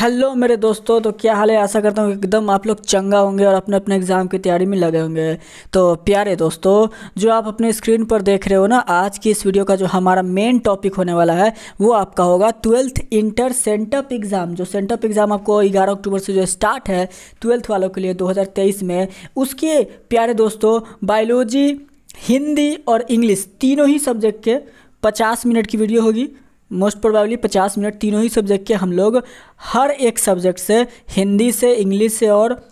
Hello मेरे दोस्तों, तो क्या हाल है। आशा करता हूँ एकदम आप लोग चंगा होंगे और अपने अपने एग्ज़ाम की तैयारी में लगे होंगे। तो प्यारे दोस्तों, जो आप अपने स्क्रीन पर देख रहे हो ना, आज की इस वीडियो का जो हमारा मेन टॉपिक होने वाला है वो आपका होगा ट्वेल्थ इंटर सेंटअप एग्ज़ाम। जो सेंटअप एग्ज़ाम आपको 11 अक्टूबर से जो स्टार्ट है ट्वेल्थ वालों के लिए 2023 में, उसके प्यारे दोस्तों बायोलॉजी, हिंदी और इंग्लिश तीनों ही सब्जेक्ट के 50 मिनट की वीडियो होगी। मोस्ट प्रोबेबली 50 मिनट तीनों ही सब्जेक्ट के हम लोग हर एक सब्जेक्ट से, हिंदी से, इंग्लिश से और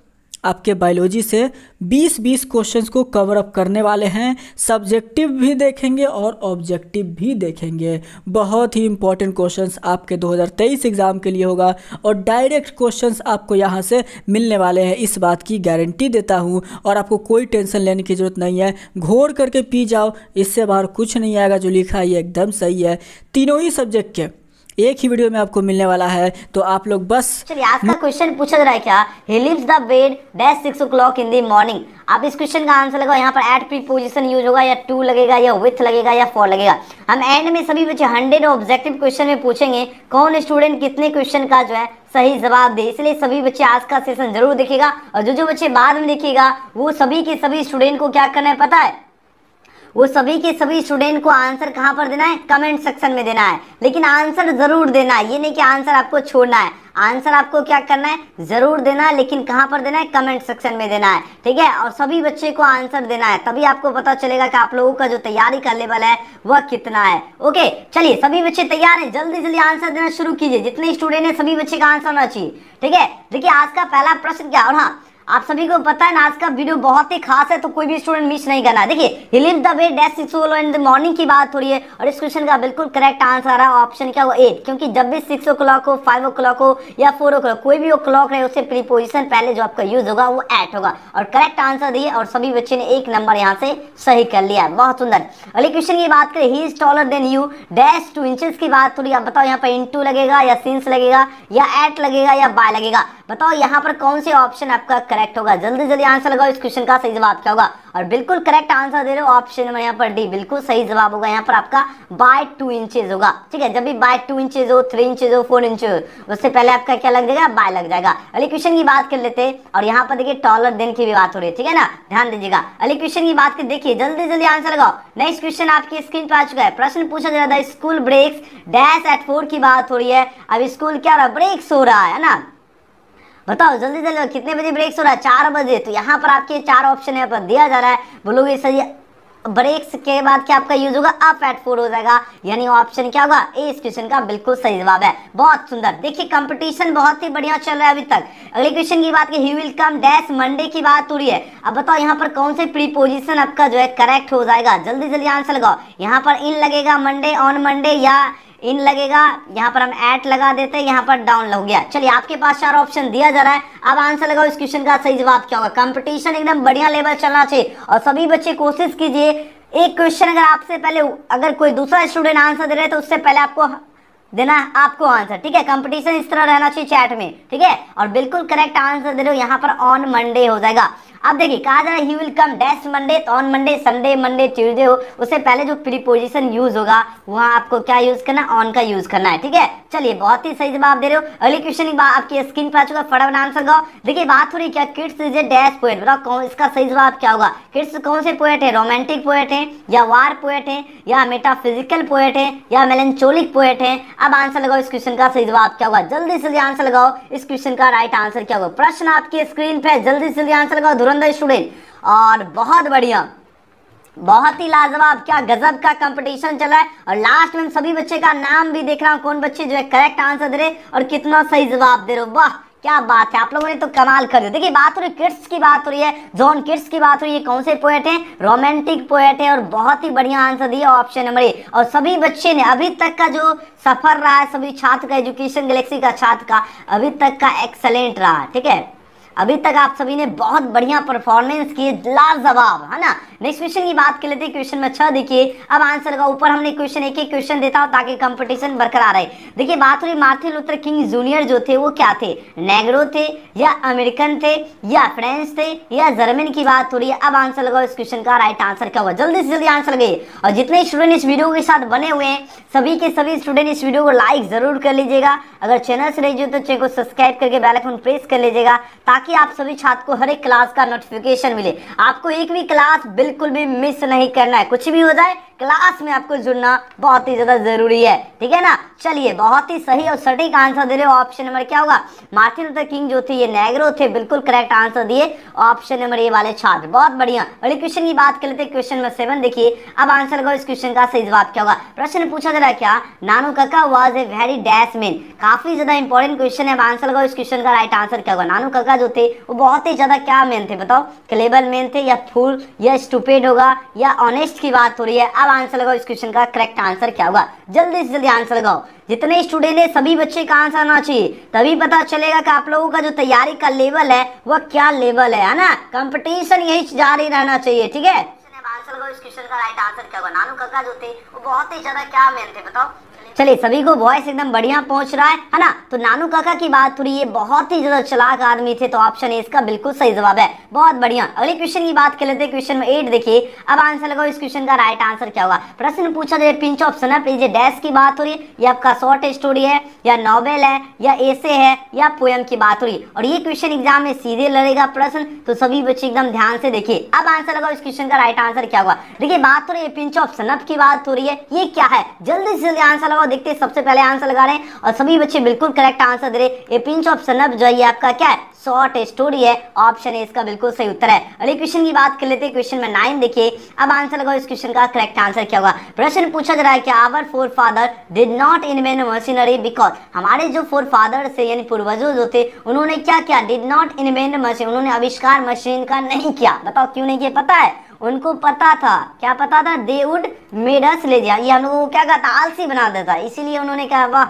आपके बायोलॉजी से 20-20 क्वेश्चंस को कवर अप करने वाले हैं। सब्जेक्टिव भी देखेंगे और ऑब्जेक्टिव भी देखेंगे। बहुत ही इंपॉर्टेंट क्वेश्चंस आपके 2023 एग्ज़ाम के लिए होगा और डायरेक्ट क्वेश्चंस आपको यहां से मिलने वाले हैं, इस बात की गारंटी देता हूं। और आपको कोई टेंशन लेने की ज़रूरत नहीं है, घोर करके पी जाओ, इससे बाहर कुछ नहीं आएगा। जो लिखा है ये एकदम सही है। तीनों ही सब्जेक्ट के एक ही वीडियो में आपको मिलने वाला है, तो आप लोग बस चलिए। आज का क्वेश्चन पूछा जा रहा है क्या, he leaves the bed dash 6 o'clock in the morning. आप इस क्वेश्चन का आंसर लगाओ। यहाँ पर एट प्रीपोजिशन यूज होगा, या टू लगेगा, या विथ लगेगा, या फॉर लगेगा। हम एंड में सभी बच्चे 100 ऑब्जेक्टिव क्वेश्चन में पूछेंगे कौन स्टूडेंट कितने क्वेश्चन का जो है सही जवाब दे। इसलिए सभी बच्चे आज का सेशन जरूर देखेगा, और जो जो बच्चे बाद में देखेगा वो सभी के सभी स्टूडेंट को क्या करना है पता है, वो सभी के सभी स्टूडेंट को आंसर कहाँ पर देना है, कमेंट सेक्शन में देना है। लेकिन आंसर जरूर देना है, ये नहीं कि आंसर आपको छोड़ना है। आंसर आपको क्या करना है, जरूर देना है, लेकिन कहाँ पर देना है, कमेंट सेक्शन में देना है, ठीक है। और सभी बच्चे को आंसर देना है, तभी आपको पता चलेगा कि आप लोगों का जो तैयारी का लेवल है वह कितना है। ओके, चलिए सभी बच्चे तैयार हैं, जल्दी जल्दी आंसर देना शुरू कीजिए। जितने स्टूडेंट हैं सभी बच्चे का आंसर होना चाहिए, ठीक है। देखिए आज का पहला प्रश्न क्या, और हाँ आप सभी को पता है ना आज का वीडियो बहुत ही खास है, तो कोई भी स्टूडेंट मिस नहीं करना। देखिए he lives the bed dash 6 o'clock in the morning की बात हो रही है, और इस क्वेश्चन का बिल्कुल करेक्ट आंसर आ रहा है ऑप्शन क्या, वो 8। क्योंकि जब भी 6 o'clock हो, 5 o'clock हो, या 4 o'clock, कोई भी o'clock रहे उससे प्रीपोजिशन पहले जो आपका यूज होगा वो 8 होगा। और करेक्ट आंसर दिए और सभी बच्चे ने 1 नंबर यहाँ से सही कर लिया, बहुत सुंदर। अगले क्वेश्चन की बात करें, he is taller than you dash 2 inches की बात हो रही है। आप बताओ यहाँ पर इंटू लगेगा, या सिंस लगेगा, या एट लगेगा, या बाय लगेगा। बताओ यहाँ पर कौन से ऑप्शन आपका करेक्ट होगा, जल्दी जल्दी आंसर लगाओ। इस क्वेश्चन का सही जवाब क्या होगा, और बिल्कुल करेक्ट आंसर दे रहे हो ऑप्शन नंबर यहाँ पर डी, बिल्कुल सही जवाब होगा यहाँ पर आपका बाय 2 inches होगा, ठीक है। जब भी बाय 2 inches हो, 3 inches हो, 4 inches हो, उससे पहले आपका क्या लग जाएगा, बाय लग जाएगा। अगले क्वेश्चन की बात कर लेते हैं, और यहाँ पर देखिए टॉलर देन की भी बात हो रही है, ठीक है ना, ध्यान दीजिएगा। अगले क्वेश्चन की बात कर, देखिए जल्दी जल्दी आंसर लगाओ। नेक्स्ट क्वेश्चन आपकी स्क्रीन पर आ चुका है। प्रश्न पूछा जा रहा है स्कूल ब्रेक्स डैश एट 4 की बात हो रही है। अब स्कूल क्या ब्रेक्स हो रहा है ना, बताओ जल्दी जल्दी कितने बजे ब्रेक्स हो रहा है, 4 बजे। तो यहाँ पर आपके 4 ऑप्शन यहाँ पर दिया जा रहा है, बोलोगे सही। ब्रेक्स के बाद क्या आपका यूज होगा, अप एट 4 हो जाएगा, यानी ऑप्शन क्या होगा ए इस क्वेश्चन का बिल्कुल सही जवाब है, बहुत सुंदर। देखिए कंपटीशन बहुत ही बढ़िया चल रहा है अभी तक। अगले क्वेश्चन की बात की, he will come dash Monday की बात हो रही है। अब बताओ यहाँ पर कौन से प्रीपोजिशन आपका जो है करेक्ट हो जाएगा, जल्दी जल्दी आंसर लगाओ। यहाँ पर इन लगेगा मंडे, ऑन मंडे, या इन लगेगा, यहाँ पर हम ऐट लगा देते हैं, यहाँ पर डाउन हो गया। चलिए आपके पास 4 ऑप्शन दिया जा रहा है, अब आंसर लगाओ इस क्वेश्चन का सही जवाब क्या होगा। कंपटीशन एकदम बढ़िया लेवल चलना चाहिए, और सभी बच्चे कोशिश कीजिए एक क्वेश्चन अगर आपसे पहले अगर कोई दूसरा स्टूडेंट आंसर दे रहे हैं तो उससे पहले आपको देना है आपको आंसर, ठीक है। कंपटीशन इस तरह रहना चाहिए चैट में, ठीक है। और बिल्कुल करेक्ट आंसर दे रहे हो यहाँ पर ऑन मंडे हो जाएगा। अब देखिए कहा जा रहा है he will come dash Monday, तो on Monday, Sunday, Monday, Tuesday हो, उससे पहले जो प्रीपोजिशन यूज होगा वहाँ आपको क्या यूज करना है, ऑन का यूज करना है, ठीक है। चलिए बहुत ही सही जवाब दे रहे हो। अगले क्वेश्चन आपकी स्क्रीन पर आ चुका है, फटाफट आंसर लगाओ। देखिए बात हो रही क्या, kids is a dash poet. बताओ कौन इसका सही जवाब क्या होगा, किड्स कौन से पोएट है, रोमांटिक पोएट है, या वार पोएट है, या मेटाफिजिकल पोएट है, या मेलेंचोलिक पोएट है। अब आंसर लगाओ इस क्वेश्चन का सही जवाब क्या होगा, जल्दी से जल्दी आंसर लगाओ। इस क्वेश्चन का राइट आंसर क्या होगा, प्रश्न आपकी स्क्रीन पे, जल्दी से जल्दी आंसर लगाओ धुरंधर स्टूडेंट। और बहुत बढ़िया, बहुत ही लाजवाब, क्या गजब का कंपटीशन चल रहा है। और लास्ट में सभी बच्चे का नाम भी देख रहा हूँ, कौन बच्चे जो है करेक्ट आंसर दे रहे और कितना सही जवाब दे रहे हो, वाह क्या बात है, आप लोगों ने तो कमाल कर दिया। देखिए बात हो रही किड्स की बात हो रही है, जॉन किड्स की बात हो रही है, कौन से पोएट हैं, रोमांटिक पोएट है, और बहुत ही बढ़िया आंसर दिया ऑप्शन नंबर ए। और सभी बच्चे ने अभी तक का जो सफर रहा है, सभी छात्र का, एजुकेशन गैलेक्सी का छात्र का अभी तक का एक्सेलेंट रहा है, ठीक है। अभी तक आप सभी ने बहुत बढ़िया परफॉर्मेंस किए, लाजवाब है ना। नेक्स्ट क्वेश्चन की बात कर लेते हैं, क्वेश्चन में 6 देखिए। अब आंसर का ऊपर हमने क्वेश्चन एक एक क्वेश्चन देता हूं ताकि कंपटीशन बरकरार रहे। देखिए बात हो रही मार्टिन लूथर किंग जूनियर जो थे वो क्या थे, नेग्रो थे या अमेरिकन थे या फ्रेंच थे या जर्मन की बात हो रही है। अब आंसर लगाओ इस क्वेश्चन का राइट आंसर क्या हुआ, जल्दी से जल्दी आंसर लगाइए। और जितने स्टूडेंट इस वीडियो के साथ बने हुए हैं सभी के सभी स्टूडेंट इस वीडियो को लाइक जरूर कर लीजिएगा। अगर चैनल से रहिए तो चैनल को सब्सक्राइब करके बेल आइकन प्रेस कर लीजिएगा ताकि आप सभी छात्र को हर एक क्लास का नोटिफिकेशन मिले। आपको एक भी क्लास बिल्कुल भी मिस नहीं करना है, कुछ भी हो जाए क्लास में आपको जुड़ना बहुत ही ज़्यादा ज़रूरी है, ठीक है ना। चलिए बहुत ही सही और सटीक आंसर दे रहे हो, ऑप्शन नंबर क्या होगा, मार्टिन लूथर किंग जो थे ये नेग्रो थे, बिल्कुल करेक्ट आंसर दिए ऑप्शन नंबर ए वाले छात्र, बहुत बढ़िया। अगले क्वेश्चन की बात कर लेते हैं, क्वेश्चन नंबर 7 देखिए। अब आंसर लगाओ इस क्वेश्चन का सही जवाब क्या होगा। प्रश्न पूछा जा रहा है क्या, Nanu Kaka was a very dash man, काफी ज़्यादा इंपॉर्टेंट क्वेश्चन है। अब आंसर लगाओ इस क्वेश्चन का राइट आंसर क्या होगा, नानू काका जो थे वो बहुत ही ज़्यादा क्या मैन थे बताओ, क्लेबर मैन थे या फूल या स्टूपिड होगा या ऑनेस्ट की बात हो रही है। आंसर लगाओ इस क्वेश्चन का करेक्ट आंसर क्या होगा, जल्दी से जल्दी आंसर लगाओ। जितने स्टूडेंट है सभी बच्चे का आंसर आना चाहिए, तभी पता चलेगा कि आप लोगों का जो तैयारी का लेवल है वह क्या लेवल है ना। कंपटीशन यही जारी रहना चाहिए, ठीक है। आंसर लगाओ इस क्वेश्चन का राइट आंसर क्या होगा, नानू काका जो थे वो बहुत ही ज्यादा क्या मैन थे बताओ। चलिए सभी को वॉइस एकदम बढ़िया पहुंच रहा है ना। तो नानू काका की बात हो रही है, बहुत ही ज्यादा चालाक आदमी थे, तो ऑप्शन ए इसका बिल्कुल सही जवाब है, बहुत बढ़िया। अगले क्वेश्चन की बात कर लेते हैं, क्वेश्चन नंबर 8 देखिए। अब आंसर लगाओ इस क्वेश्चन का राइट आंसर क्या होगा। प्रश्न पूछा जाए pinch of snuff is a dash की बात हो रही है, ये आपका शॉर्ट स्टोरी है या नॉवेल है या एसे है या पोएम की बात हो रही है। और ये क्वेश्चन एग्जाम में सीधे लड़ेगा प्रश्न, तो सभी बच्चे एकदम ध्यान से देखिए। अब आंसर लगाओ इस क्वेश्चन का राइट आंसर क्या होगा। देखिए बात हो रही है पिंच ऑफ सनप की बात हो रही है, ये क्या है, जल्दी से जल्दी आंसर लगाओ। देखते हैं सबसे पहले आंसर लगा रहे हैं और सभी बच्चे बिल्कुल करेक्ट आंसर दे रहे हैं। ए पिंच ऑफ सनप जो है आपका क्या है, शॉर्ट स्टोरी है, ऑप्शन ए इसका बिल्कुल सही उत्तर है। अगले क्वेश्चन की बात कर लेते हैं, क्वेश्चन में 9 देखिए। अब आंसर लगाओ इस क्वेश्चन का करेक्ट आंसर क्या होगा। प्रश्न पूछा जा रहा है कि our forefather did not invent machinery because, हमारे जो फोर फादर से यानी पूर्वजों जो थे उन्होंने क्या किया, डिड नॉट इन्वेंट मशीन, उन्होंने आविष्कार मशीन का नहीं किया। बताओ क्यों नहीं किया, पता है उनको पता था, क्या पता था, they would made us lazy, ये हम लोगों को क्या कहता आलसी बना देता, इसीलिए उन्होंने कहा वाह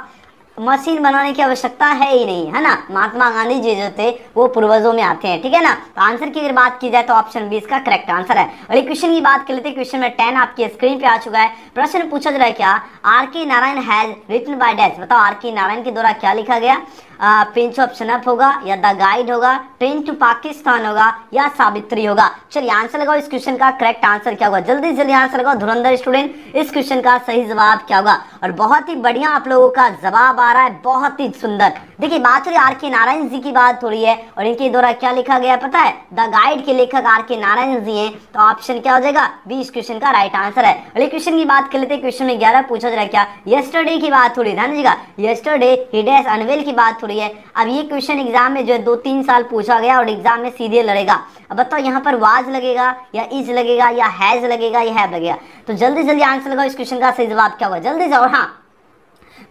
मशीन बनाने की आवश्यकता है ही नहीं, है ना। महात्मा गांधी जी जो थे वो पूर्वजों में आते हैं, ठीक है ना। तो आंसर की अगर बात की जाए तो ऑप्शन बी इसका करेक्ट आंसर है। अगले क्वेश्चन की बात कर लेते हैं, क्वेश्चन नंबर 10 आपकी स्क्रीन पे आ चुका है। प्रश्न पूछा जा रहा है क्या, R K Narayan has written by dash, बताओ आर के नारायण के द्वारा क्या लिखा गया। पिंच ऑफ सनप होगा या द गाइड होगा, ट्रेन टू पाकिस्तान होगा या सावित्री होगा। चलिए आंसर लगाओ इस क्वेश्चन का करेक्ट आंसर क्या होगा, जल्दी से जल्दी आंसर लगाओ धुरंधर स्टूडेंट, इस क्वेश्चन का सही जवाब क्या होगा। और बहुत ही बढ़िया आप लोगों का जवाब आ रहा है, बहुत ही सुंदर। देखिए बात हो रही है आर के नारायण जी की बात हो रही है और इनके द्वारा क्या लिखा गया पता है, द गाइड के लेखक आर के नारायण जी है, तो ऑप्शन क्या हो जाएगा बी, इस क्वेश्चन का राइट आंसर है। अगले क्वेश्चन की बात कर लेते हैं, क्वेश्चन में 11 पूछा जा रहा है क्या, यस्टरडे की बात हो रही है, ध्यान दीजिएगा यस्टरडे ही डैश अनवेल की बात। अब ये क्वेश्चन एग्जाम में जो है 2-3 साल पूछा गया और एग्जाम में सीधे लड़ेगा। अब बताओ यहाँ पर वाज लगेगा या इज लगेगा या हैज लगेगा या हैव लगेगा, तो जल्दी जल्दी आंसर लगाओ इस क्वेश्चन का सही जवाब क्या होगा जल्दी से। और हाँ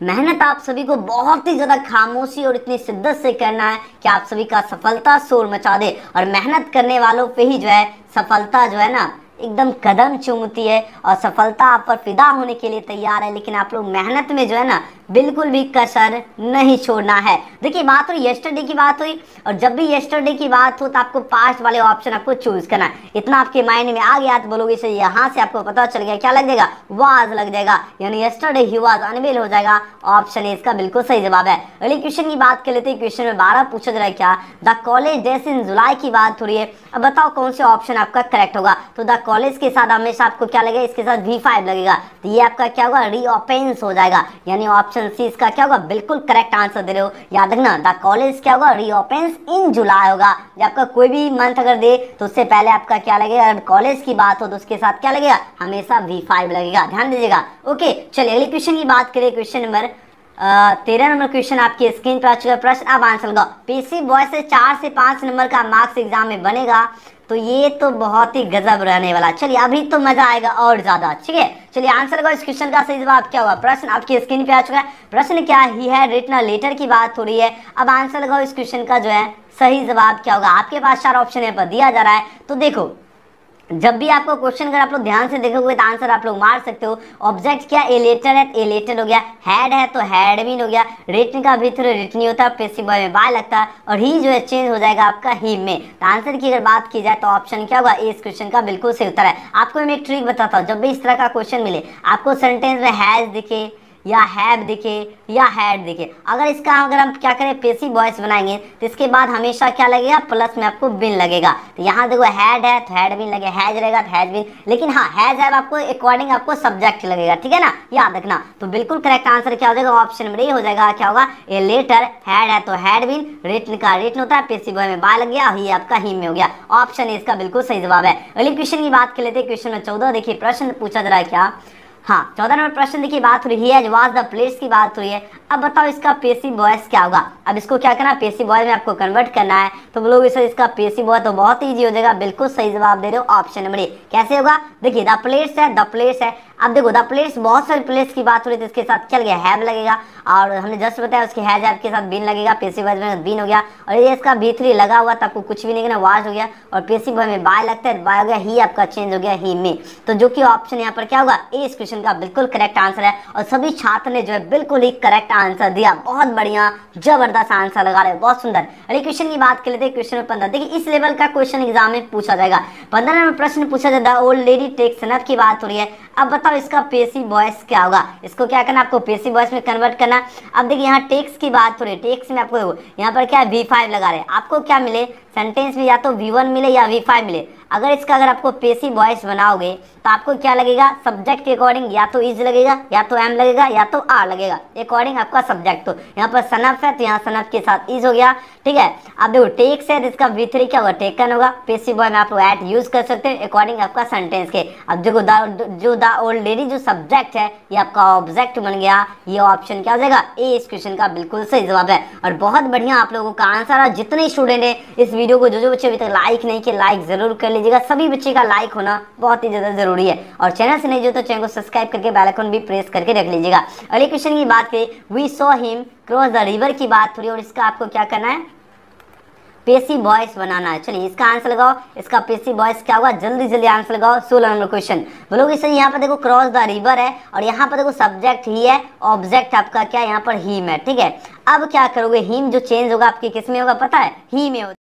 मेहनत आप सभी को बहुत ही ज़्यादा खामोशी और इतनी शिद्दत से करना है कि आप सभी का सफलता शोर मचा दे, और मेहनत करने वालों पर ही जो है सफलता जो है ना एकदम कदम चूमती है और सफलता आप पर फिदा होने के लिए तैयार है। लेकिन आप लोग मेहनत में जो है ना बिल्कुल भी कसर नहीं छोड़ना है। देखिए बात हुई यस्टरडे की बात हुई, और जब भी यस्टरडे की बात हो तो आपको पास्ट वाले ऑप्शन आपको चूज करना है। इतना आपके माइंड में आ गया तो बोलोगे इसे, यहाँ से आपको पता चल गया क्या लग जाएगा, वाज लग जाएगा, यानी यस्टरडे ही वाज अनवेल हो जाएगा, ऑप्शन ए इसका बिल्कुल सही जवाब है। अगले क्वेश्चन की बात कर लेते हैं, क्वेश्चन में 12 पूछा जा रहा है क्या, the college days in July की बात हो रही है। अब बताओ कौन से ऑप्शन आपका करेक्ट होगा, तो द कॉलेज के साथ हमेशा आपको क्या लगेगा, इसके साथ V5 लगेगा, तो ये आपका क्या होगा रीओपेंस हो जाएगा, यानी ऑप्शन सी इसका क्या होगा बिल्कुल करेक्ट आंसर दे रहे हो। याद रखना द कॉलेज क्या होगा रीओपेंस इन जुलाई होगा, या आपका कोई भी मंथ अगर दे तो उससे पहले आपका क्या लगेगा, अगर कॉलेज की बात हो तो उसके साथ क्या लगेगा हमेशा V5 लगेगा, ध्यान दीजिएगा। ओके चलिए अगले क्वेश्चन की बात करें, क्वेश्चन नंबर 13 नंबर क्वेश्चन आपकी स्क्रीन पर आ चुका है। प्रश्न अब आंसर लगाओ, पीसी बॉय से 4 से 5 नंबर का मार्क्स एग्जाम में बनेगा, तो ये तो बहुत ही गजब रहने वाला। चलिए अभी तो मजा आएगा और ज्यादा, ठीक है। चलिए आंसर लगाओ इस क्वेश्चन का सही जवाब क्या हुआ। प्रश्न आपकी स्क्रीन पे आ चुका है, प्रश्न क्या ही है रिटन अ लेटर की बात हो रही है। अब आंसर लगाओ इस क्वेश्चन का जो है सही जवाब क्या होगा। आपके पास 4 ऑप्शन यहाँ पर दिया जा रहा है, तो देखो जब भी आपको क्वेश्चन अगर आप लोग ध्यान से देखोगे तो आंसर आप लोग मार सकते हो। ऑब्जेक्ट क्या एलेटर है, एलेटेड हो गया। हैड है तो हैडमिन हो गया। रिटन का भीतर रिटन ही होता है, पेसिबल में बाय लगता है, और ही जो है चेंज हो जाएगा आपका ही में। तो आंसर की अगर बात की जाए तो ऑप्शन क्या होगा, इस क्वेश्चन का बिल्कुल सही उत्तर है। आपको मैं एक ट्रिक बताता हूँ, जब भी इस तरह का क्वेश्चन मिले आपको, सेंटेंस में हैज दिखे या हैव दिखे या हैड दिखे, अगर इसका अगर हम क्या करें पैसिव वॉइस बनाएंगे तो इसके बाद हमेशा क्या लगेगा, प्लस में आपको बिन लगेगा। तो यहाँ देखो हैड है तो हैड बिन लगे, हैज रहेगा तो हैज बिन, लेकिन हाँ हैज है आपको अकॉर्डिंग आपको सब्जेक्ट लगेगा, ठीक है ना, याद रखना। तो बिल्कुल करेक्ट आंसर क्या हो जाएगा, ऑप्शन नंबर ए हो जाएगा। क्या होगा, ए लेटर, हैड है तो हैड बिन, रिटन का रिटन होता है, पैसिव वॉइस में बा लग गया, ही आपका ही में हो गया। ऑप्शन इसका बिल्कुल सही जवाब है। अगले क्वेश्चन की बात कर लेते हैं, क्वेश्चन नंबर 14। देखिए प्रश्न पूछा जा रहा है क्या, हाँ 14 नंबर प्रश्न देखिए, बात हो रही है वाज द प्लेस की बात हुई है। अब बताओ इसका पैसिव वॉइस क्या होगा। अब इसको क्या करना है, पैसिव वॉइस में आपको कन्वर्ट करना है। तो बोलोग इसे इसका पैसिव वॉइस तो बहुत ईजी हो जाएगा, बिल्कुल सही जवाब दे रहे हो, ऑप्शन नंबर ए। कैसे होगा, देखिए द प्लेस है, द प्लेस है। अब देखो द प्लेस, बहुत सारे प्लेस की बात हो रही है, इसके साथ क्या लगेगा, हैव लगेगा, और हमने जस्ट बताया उसके हैज है आपके साथ बिन लगेगा, पैसिव वॉइस में बिन हो गया, और ये इसका भीतरी लगा हुआ था आपको कुछ भी नहीं करना, वाज हो गया, और पैसिव वॉइस में बाय लगता है, बाय हो गया, ही आपका चेंज हो गया ही में। तो जो कि ऑप्शन यहाँ पर क्या होगा, ए इस क्वेश्चन का बिल्कुल करेक्ट आंसर है। और सभी छात्र ने जो है बिल्कुल ही करेक्ट आंसर दिया, बहुत बढ़िया जबरदस्त आंसर लगा रहे, बहुत सुंदर। अरे क्वेश्चन की बात कर लेते हैं, क्वेश्चन 15। देखिए इस लेवल का क्वेश्चन एग्जाम में पूछा जाएगा। 15 नंबर प्रश्न पूछा जाता है, ओल्ड लेडी टेक्स सनद की बात हो रही है। अब बताओ इसका पैसिव वॉइस क्या होगा। इसको क्या करना, आपको पैसिव वॉइस में कन्वर्ट करना। अब देखिए यहाँ टेक्स की बात हो रही है, टेक्स में आपको यहाँ पर क्या है, V5 लगा रहे हैं। आपको क्या मिले, सेंटेंस में या तो V1 मिले या V5 मिले। अगर इसका अगर आपको पैसिव वॉइस बनाओगे तो आपको क्या लगेगा, सब्जेक्ट के अकॉर्डिंग या तो इज लगेगा, या तो एम लगेगा, या तो आर लगेगा, अकॉर्डिंग आपका सब्जेक्ट हो। यहाँ पर सनफ है तो यहाँ सनफ के साथ इज हो गया, ठीक है। अब देखो टेक्स है, इसका V3 क्या होगा, टेकन होगा। पैसिव वॉइस में आप ऐट यूज कर सकते हो अकॉर्डिंग आपका सेंटेंस के। अब देखो जो द ओल्ड लेडी जो सब्जेक्ट है, ये आपका ऑब्जेक्ट बन गया। ये ऑप्शन क्या हो जाएगा, ए इस क्वेश्चन का बिल्कुल सही जवाब है। और बहुत बढ़िया आप लोगों का आंसर है। जितने स्टूडेंट है इस वीडियो को, जो जो बच्चे अभी तक लाइक नहीं किए लाइक जरूर कर लीजिएगा। सभी बच्चे का लाइक होना बहुत ही ज्यादा जरूरी है। और चैनल से नहीं जो तो चैनल को सब्सक्राइब करके बेल आइकन भी प्रेस करके रख लीजिएगा। अगले क्वेश्चन की बात करें, we saw him cross the river की बात हो रही है, और इसका आपको क्या करना है, पैसिव वॉइस बनाना है। चलिए इसका आंसर लगाओ, इसका पैसिव वॉइस क्या होगा, जल्दी जल्दी आंसर लगाओ। 16 नंबर क्वेश्चन बोलोगे सर, यहाँ पर देखो क्रॉस द रिवर है, और यहाँ पर देखो सब्जेक्ट ही है, ऑब्जेक्ट आपका क्या है यहाँ पर हीम है, ठीक है। अब क्या करोगे, हीम जो चेंज होगा आपके किस में होगा पता है, ही में होगा।